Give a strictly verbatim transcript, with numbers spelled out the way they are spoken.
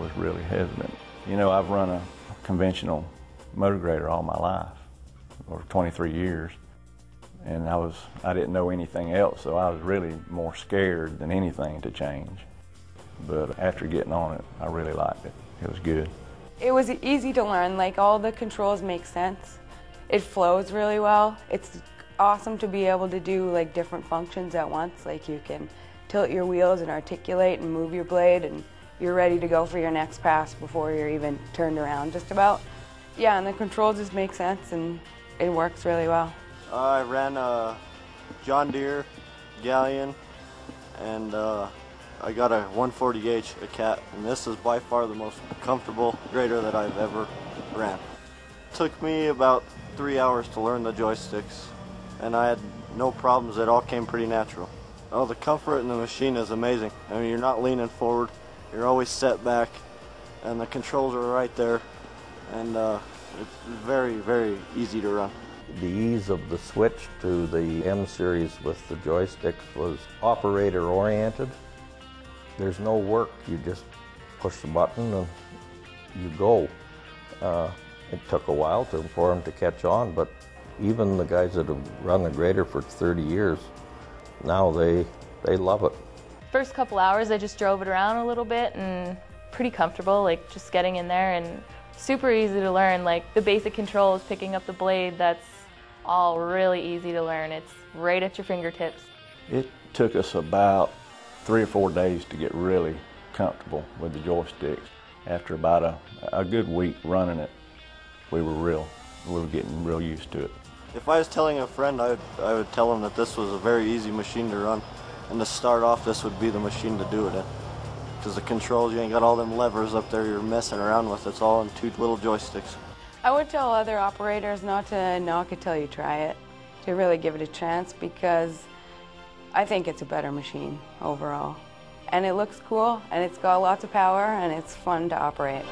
was really hesitant. You know, I've run a conventional motor grader all my life, or twenty-three years, and I was I didn't know anything else, so I was really more scared than anything to change. But after getting on it, I really liked it. It was good. It was easy to learn. Like, all the controls make sense. It flows really well. It's awesome to be able to do like different functions at once. Like, you can tilt your wheels and articulate and move your blade, and you're ready to go for your next pass before you're even turned around, just about. Yeah, and the controls just make sense, and it works really well. I ran a John Deere, Galleon, and uh, I got a one forty H, a cat, and this is by far the most comfortable grader that I've ever ran. It took me about three hours to learn the joysticks, and I had no problems. It all came pretty natural. Oh, the comfort in the machine is amazing. I mean, you're not leaning forward, you're always set back, and the controls are right there, and uh, it's very, very easy to run. The ease of the switch to the M series with the joysticks was operator-oriented. There's no work, you just push the button and you go. Uh, it took a while to, for them to catch on, but even the guys that have run the grader for thirty years, now they, they love it. First couple hours I just drove it around a little bit, and pretty comfortable, like just getting in there, and super easy to learn. Like, the basic controls, picking up the blade, that's all really easy to learn. It's right at your fingertips. It took us about three or four days to get really comfortable with the joysticks. After about a, a good week running it, we were real, we were getting real used to it. If I was telling a friend, I would, I would tell him that this was a very easy machine to run, and to start off, this would be the machine to do it in. Because the controls, you ain't got all them levers up there you're messing around with. It's all in two little joysticks. I would tell other operators not to knock it till you try it, to really give it a chance, because I think it's a better machine overall. And it looks cool, and it's got lots of power, and it's fun to operate.